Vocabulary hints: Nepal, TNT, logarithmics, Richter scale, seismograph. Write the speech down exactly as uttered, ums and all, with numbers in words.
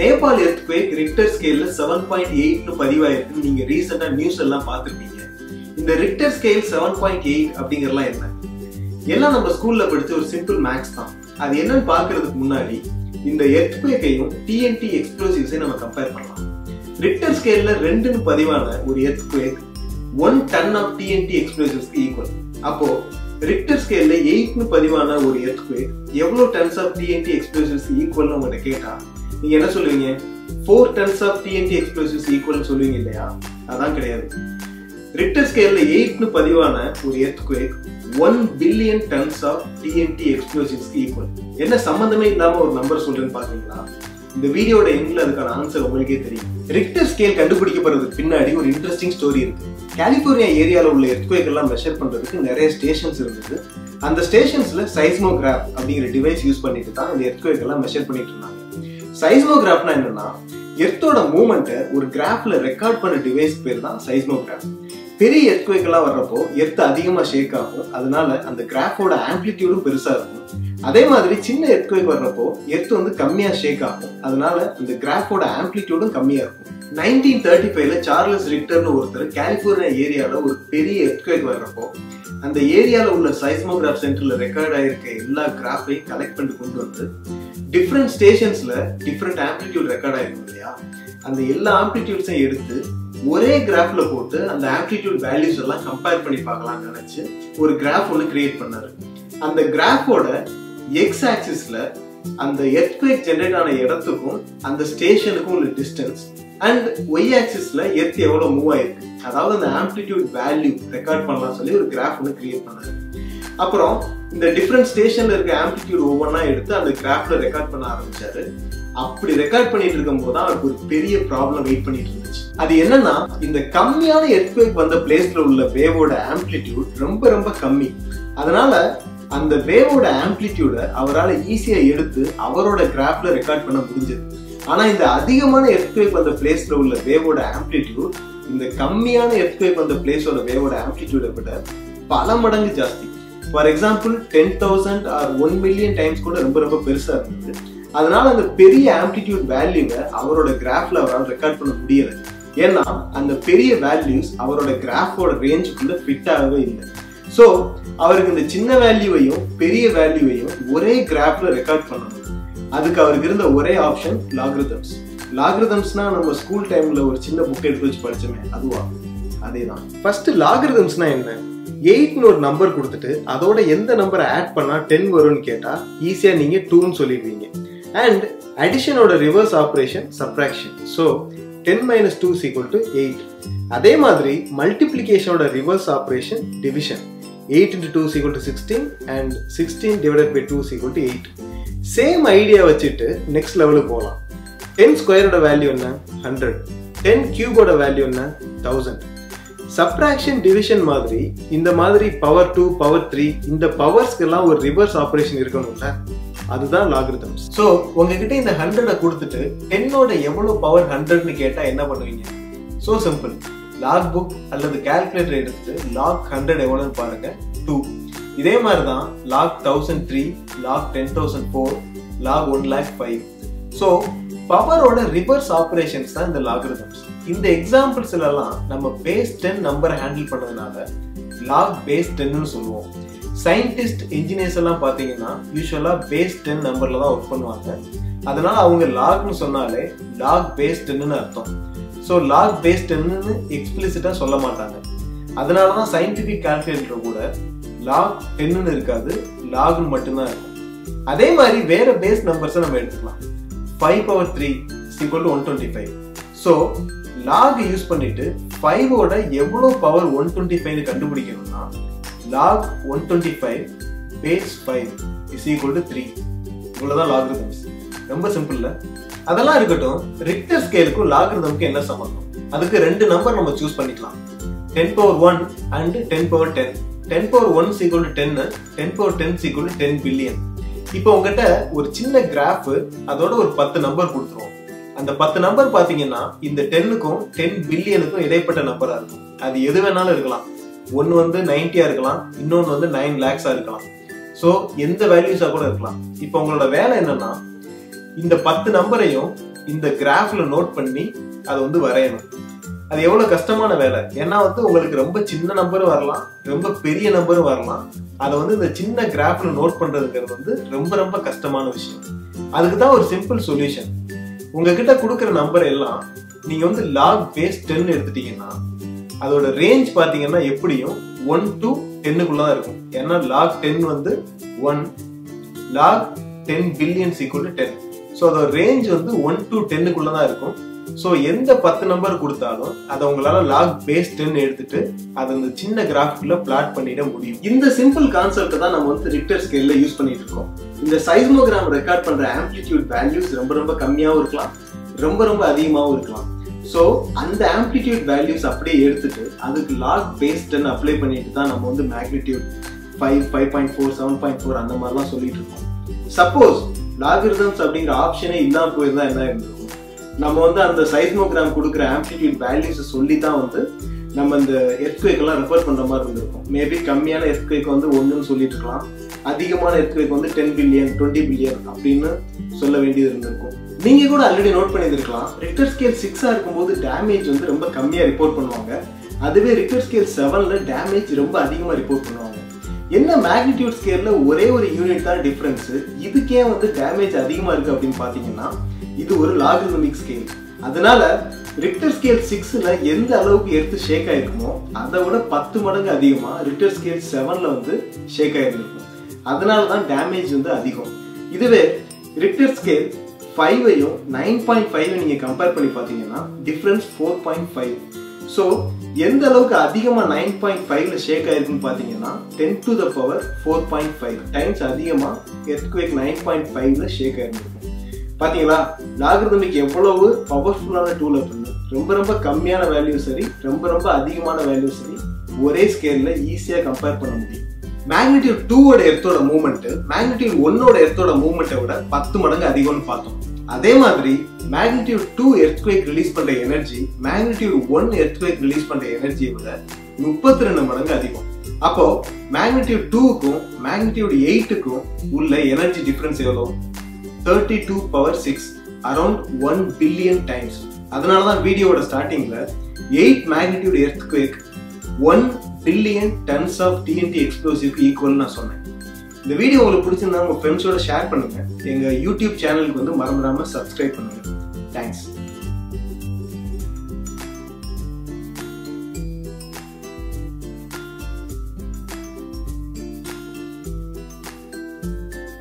Nepal earthquake Richter scale seven point eight nu padivayirukkunu neenga recent news ella paathirpinga. Indha Richter scale seven point eight abdingarala enna? Ella namma school la paditha or simple maths dhaan. Adu enna nu paakradhukku munnadi indha earthquake ayum T N T explosives ayum nama compare pannalam. Richter scale la two nu padivana or earthquake one ton of T N T explosives ku equal. Appo Richter scale la eight nu padivana or earthquake evlo tons of T N T explosives equal nu unga ketta நீங்க என்ன சொல்லுவீங்க? four tons of T N T explosives equal னு சொல்லுவீங்க இல்லையா? அதான் கிடையாது. Richter ஸ்கேல்ல eight னு பதிவான ஒரு earthquake one billion tons of T N T explosives equal. என்ன சம்பந்தமே இல்லாம ஒரு நம்பர் சொல்றேன்னு பாத்தீங்களா? இந்த வீடியோட எண்ட்ல அதுக்கான ஆன்சர் உங்களுக்கே தெரியும். ரிக்டர் ஸ்கேல் கண்டுபிடிக்கப்படுறதுக்கு பின்னாடி ஒரு இன்ட்ரஸ்டிங் ஸ்டோரி இருக்கு. கலிபோர்னியா ஏரியால உள்ள earthquake எல்லாம் மெஷர் பண்றதுக்கு நிறைய ஸ்டேஷன்ஸ் இருந்தது. அந்த ஸ்டேஷன்ஸ்ல seismograph அப்படிங்கிற டிவைஸ் யூஸ் பண்ணிட்டு தான் அந்த earthquake எல்லாம் மெஷர் பண்ணிட்டு இருந்தாங்க. Seismograph na enna na earthோட மூவ்மென்ட் ஒரு கிராஃப்ல ரெக்கார்ட் பண்ண டிவைஸ் பேர் தான் seismograph. பெரிய earthquake எல்லாம் வரப்போ earth அதிகமா ஷேக் ஆகும். அதனால அந்த கிராஃபோட ஆம்ப்ளிட்யூடும் பெருசா இருக்கும். அதே மாதிரி சின்ன earthquake வரப்போ earth வந்து கம்மியா ஷேக் ஆகும். அதனால அந்த கிராஃபோட ஆம்ப்ளிட்யூடும் கம்மியா இருக்கும். nineteen thirty-five ல சார்லஸ் ரிக்டர்னு ஒருத்தர் கலிபோர்னியா ஏரியால ஒரு பெரிய earthquake வரப்போ அந்த ஏரியால உள்ள seismograph சென்டர்ல ரெக்கார்ட் ஆயிருக்க எல்லா கிராஃபையும் கலெக்ட் பண்ணி கொண்டு வந்து different stations la different amplitude record ஆயிருக்கும் இல்லையா? அந்த எல்லா ஆம்பிளிட்யூட்ஸையும் எடுத்து ஒரே கிராஃப்ல போட்டு அந்த ஆம்பிளிட்யூட் வேல்யூஸ் எல்லாம் கம்பேர் பண்ணி பார்க்கலாம்னு நினைச்சு ஒரு கிராஃப் ஒன்று கிரியேட் பண்ணாரு. அந்த கிராஃபோட எக்ஸ் ஆக்சிஸ்ல அந்த earthquake ஜெனரேட் ஆன இடத்துக்கும் அந்த ஸ்டேஷனுக்கும் உள்ள டிஸ்டன்ஸ் அண்ட் ஒய் ஆக்சிஸ்ல எர்த் எவ்வளோ மூவ் ஆயிருக்கு, அதாவது அந்த ஆம்பிளிட்யூட் வேல்யூ ரெக்கார்ட் பண்ணலாம் சொல்லி ஒரு கிராஃப் ஒன்று கிரியேட் பண்ணாரு. அப்புறம் இந்த டிஃப்ரெண்ட் ஸ்டேஷன்ல இருக்க ஆம்பிடியூட் ஒவ்வொன்னா எடுத்து அந்த கிராஃப்ல ரெக்கார்ட் பண்ண ஆரம்பிச்சாரு. அப்படி ரெக்கார்ட் பண்ணிட்டு இருக்கும் போது அவருக்கு ஒரு பெரிய ப்ராப்ளம் வெயிட் பண்ணிட்டு இருந்துச்சு. அது என்னன்னா, இந்த கம்மியான earthquake வந்த பிளேஸ்ல உள்ள வேவோட ஆம்பிளிட்யூட் ரொம்ப ரொம்ப கம்மி. அதனால அந்த வேவோட ஆம்பிளிட்யூட அவரால் ஈஸியா எடுத்து அவரோட கிராஃப்ல ரெக்கார்ட் பண்ண முடிஞ்சது. ஆனா இந்த அதிகமான earthquake வந்த பிளேஸ்ல உள்ள வேவோட ஆம்பிளிட்யூட் இந்த கம்மியான earthquake வந்த பிளேஸோட வேவோட ஆம்பிளிட்யூட விட பல மடங்கு ஜாஸ்தி. For example ten thousand or one million times கூட ரொம்ப ரொம்ப பெருசாக இருந்தது. அதனால அந்த பெரிய ஆம்பிடியூட் வேல்யூவை அவரோட கிராஃபில் அவரால் ரெக்கார்ட் பண்ண முடியலை. ஏன்னா அந்த பெரிய வேல்யூஸ் அவரோட கிராஃபோட ரேஞ்சுக்குள்ளே ஃபிட் ஆகவே இல்லை. ஸோ அவருக்கு இந்த சின்ன வேல்யூவையும் பெரிய வேல்யூவையும் ஒரே கிராஃபில் ரெக்கார்ட் பண்ணணும். அதுக்கு அவருக்கு இருந்த ஒரே ஆப்ஷன் லாகரிதம்ஸ். லாகரிதம்ஸ்னா நம்ம ஸ்கூல் டைமில் ஒரு சின்ன புக் எடுத்து வச்சு படித்தோமே, அதுவா? அதே தான். ஃபஸ்ட்டு லாகரிதம்ஸ்னா என்ன? எயிட்னு ஒரு நம்பர் கொடுத்துட்டு அதோட எந்த நம்பரை ஆட் பண்ணால் டென் வரும்னு கேட்டால் ஈஸியாக நீங்கள் டூன்னு சொல்லிடுவீங்க. அண்ட் அடிஷனோட reverse operation subtraction. So ten minus two equal to eight. அதே மாதிரி மல்டிப்ளிகேஷனோட reverse operation division. Eight into two equal to sixteen and sixteen divided by two equal to eight. Same idea வச்சுட்டு நெக்ஸ்ட் லெவலுக்கு போகலாம். Ten ஸ்கொயரோட value என்ன? Hundred. Ten கியூபோட value என்ன? தௌசண்ட். சப்ராக்ஷன் டிவிஷன் மாதிரி இந்த மாதிரி பவர் டூ பவர் த்ரீ இந்த பவர்ஸ்க்கெல்லாம் ஒரு ரிவர்ஸ் ஆப்ரேஷன் இருக்கணும்ல, அதுதான் லாகரிதம்ஸ். ஸோ உங்ககிட்ட இந்த ஹண்ட்ரடை கொடுத்துட்டு டென்னோட எவ்வளோ பவர் ஹண்ட்ரட்னு கேட்டால் என்ன பண்ணுவீங்க? ஸோ சிம்பிள், லாக் புக் அல்லது கால்குலேட்டர் எடுத்துட்டு லாக் ஹண்ட்ரட் எவ்வளோன்னு பாருங்க, டூ. இதே மாதிரி தான் log thousand three, log ten thousand four, log one lakh five. So பவரோட ரிவர்ஸ் ஆப்ரேஷன்ஸ் தான் இந்த லாகரிதம்ஸ். இந்த எக்ஸாம்பிள்ஸ்ல எல்லாம் நம்ம பேஸ் டென் நம்பரை ஹேண்டில் பண்ணதுனால லாக் பேஸ் டென்னு சொல்லுவோம். சயின்டிஸ்ட் இன்ஜினியர்ஸ் எல்லாம் பார்த்தீங்கன்னா யூஸ்வலா பேஸ் டென் நம்பர்ல தான் ஒர்க் பண்ணுவாங்க. அதனால அவங்க லாக்னு சொன்னாலே லாக் பேஸ் டென்னு அர்த்தம். ஸோ லாக் பேஸ் டென்னு எக்ஸ்பிளிசிட்டா சொல்ல மாட்டாங்க. அதனாலதான் சயின்டிபிக் கால்குலேட்டர் கூட லாக் டென்னு இருக்காது, லாக்னு மட்டும்தான் இருக்கும். அதே மாதிரி வேற பேஸ் நம்பர்ஸை நம்ம எடுத்துக்கலாம். Five power three equal to one twenty five. So log use பண்ணிட்டு ஃபைவோட எவ்வளோ பவர் ஒன் டுவெண்ட்டி ஃபைவ்னு கண்டுபிடிக்கணும்னா log one twenty five base five is equal to three. இவ்வளோதான் லாகரிதம்ஸ். ரொம்ப சிம்பிள்ல. அதெல்லாம் இருக்கட்டும், ரிக்டர் ஸ்கேலுக்கும் லாகரிதம்க்கு என்ன சம்பந்தம்? அதுக்கு ரெண்டு நம்பர் நம்ம சூஸ் பண்ணிக்கலாம், ten power one and ten power ten. Ten power one equal to ten, ten power ten equal to ten billion. இப்போ உங்ககிட்ட ஒரு சின்ன கிராஃப் அதோட ஒரு பத்து நம்பர் கொடுத்துருவோம். அந்த பத்து நம்பர் பார்த்தீங்கன்னா இந்த டென்னுக்கும் டென் பில்லியனுக்கும் இடைப்பட்ட நம்பராக இருக்கும். அது எது வேணாலும் இருக்கலாம். ஒன்று வந்து நைன்ட்டியாக இருக்கலாம், இன்னொன்று வந்து நைன் லேக்ஸாக இருக்கலாம். ஸோ எந்த வேல்யூஸாக கூட இருக்கலாம். இப்போ உங்களோட வேலை என்னன்னா, இந்த பத்து நம்பரையும் இந்த கிராஃப்ல நோட் பண்ணி அது வந்து வரையணும். அது எவ்வளவு கஷ்டமான வேலை. ஏன்னா வந்து உங்களுக்கு ரொம்ப சின்ன நம்பரும் வரலாம், ரொம்ப பெரிய நம்பரும் வரலாம். அதை வந்து இந்த சின்ன கிராஃப்ல நோட் பண்றதுங்கிறது வந்து ரொம்ப ரொம்ப கஷ்டமான விஷயம். அதுக்குதான் ஒரு சிம்பிள் சொல்யூஷன். உங்ககிட்ட கொடுக்குற நம்பர் எல்லாம் நீங்க வந்து லாக் பேஸ் டென் எடுத்துட்டீங்கன்னா அதோட ரேஞ்ச் பாத்தீங்கன்னா எப்படியும் ஒன் டு டென்னுக்குள்ளதான் இருக்கும். ஏன்னா லாக் டென் வந்து one, log ten billion equal to ten. So அதோட ரேஞ்ச் வந்து ஒன் டு டென்னுக்குள்ளதான் இருக்கும். ஸோ எந்த பத்து நம்பர் கொடுத்தாலும் அதை உங்களால லாக் பேஸ் டென் எடுத்துட்டு அதை அந்த சின்ன கிராஃப்ல பிளாட் பண்ணிட முடியும். இந்த சிம்பிள் கான்செப்ட் தான் நம்ம வந்து ரிக்டர் ஸ்கேல்ல யூஸ் பண்ணிட்டு இருக்கோம். இந்த சைஸ்மோகிராம் ரெக்கார்ட் பண்ற ஆம்பிளிடியூட் வேல்யூஸ் ரொம்ப ரொம்ப கம்மியாகவும் இருக்கலாம், ரொம்ப ரொம்ப அதிகமாகவும் இருக்கலாம். ஸோ அந்த ஆம்பிளிடியூட் வேல்யூஸ் அப்படியே எடுத்துட்டு அதுக்கு லாக் பேஸ் டென் அப்ளை பண்ணிட்டு தான் நம்ம வந்து magnitude five, five point four, seven point four அந்த மாதிரிலாம் சொல்லிட்டு இருக்கோம். சப்போஸ் லாகரிதம்ஸ் அப்படிங்கிற ஆப்ஷனே இல்லாமல் போயிருந்தா என்ன இருந்தது? நம்ம வந்து அந்த சைஸ்மோகிராம் கொடுக்குற ஆம்பிளிடியூட் வேல்யூஸை சொல்லி தான் வந்து நம்ம இந்த எர்த்குவேக் எல்லாம் ரெஃபர் பண்ற மாதிரி இருந்திருக்கும். மேபி கம்மியான எர்த்குவேக் வந்து ஒன்றுன்னு சொல்லிட்டு இருக்கலாம், அதிகமான எர்த்குவேக் வந்து டென் பில்லியன், டுவெண்ட்டி பில்லியன் அப்படின்னு சொல்ல வேண்டியது இருந்திருக்கும். நீங்க கூட ஆல்ரெடி நோட் பண்ணியிருக்கலாம், ரிக்டர் ஸ்கேல் சிக்ஸா இருக்கும்போது டேமேஜ் வந்து ரொம்ப கம்மியா ரிப்போர்ட் பண்ணுவாங்க. அதுவே ரிக்டர் ஸ்கேல் செவன்ல டேமேஜ் ரொம்ப அதிகமா ரிப்போர்ட் பண்ணுவாங்க. என்ன மேக்னிடியூட் ஸ்கேல்ல ஒரே ஒரு யூனிட் தான் டிஃபரன்ஸ், இதுக்கே வந்து டேமேஜ் அதிகமா இருக்கு அப்படின்னு பாத்தீங்கன்னா இது ஒரு லாகரிதமிக் ஸ்கேல். அதனால ரிக்டர் ஸ்கேல் சிக்ஸ்ல எந்த அளவுக்கு எடுத்து ஷேக் ஆயிருக்குமோ அதை விட பத்து மடங்கு அதிகமா ரிக்டர் ஸ்கேல் செவன்ல வந்து ஷேக் ஆயிருக்கும். அதனாலதான் டேமேஜ் வந்து அதிகம். இதுவே ரிக்டர் ஸ்கேல் ஃபைவையும் நைன் பாயிண்ட் ஃபைவ் நீங்க கம்பேர் பண்ணி பாத்தீங்கன்னா difference four point five. So எந்த அளவுக்கு அதிகமாக நைன் பாயிண்ட் ஃபைவ்ல ஷேக் ஆயிருக்குன்னு பார்த்தீங்கன்னா ten to the power four point five times அதிகமாக எர்த்குவேக் நைன் பாயிண்ட் ஃபைவ்ல ஷேக் ஆயிருக்கும். பார்த்தீங்களா, லாகரிதமிக் எவ்வளவு பவர்ஃபுல்லான டூல் அப்படின்னு. ரொம்ப ரொம்ப கம்மியான வேல்யூ சரி, ரொம்ப ரொம்ப அதிகமான வேல்யூ சரி, ஒரே ஸ்கேலில் ஈஸியாக கம்பேர் பண்ண முடியும். மேக்னிடியூட் டூவோட எர்த்தோட மூவ்மெண்ட் மேக்னிடியூட் ஒன்னோட எர்த்தோட மூவ்மெண்ட்டை விட பத்து மடங்கு அதிகம்னு பார்த்தோம். அதே மாதிரி மேக்னிடியூட் டூ எர்த்குவேக் ரிலீஸ் பண்ற energy magnitude one earthquake release பண்ற எனர்ஜியை விட முப்பத்தி ரெண்டு மடங்கு அதிகம். அப்போ மேக்னிடியூட் டூக்கும் மேக்னிடியூட் எயிட்டுக்கும் உள்ள எனர்ஜி டிஃபரன்ஸ் எவ்வளோ? Thirty two power six, around one billion times. அதனாலதான் வீடியோட ஸ்டார்டிங்ல eight magnitude earthquake one billion tons of TNT எக்ஸ்ப்ளோசிவ்க்கு ஈக்குவல் நான் சொன்னேன். இந்த வீடியோ உங்களுக்கு பிடிச்சிருந்தா உங்க ஃப்ரெண்ட்ஸோட ஷேர் பண்ணுங்க. எங்க யூடியூப் சேனலுக்கு வந்து மறந்துடாம சப்ஸ்கிரைப் பண்ணுங்க. தேங்க்ஸ்.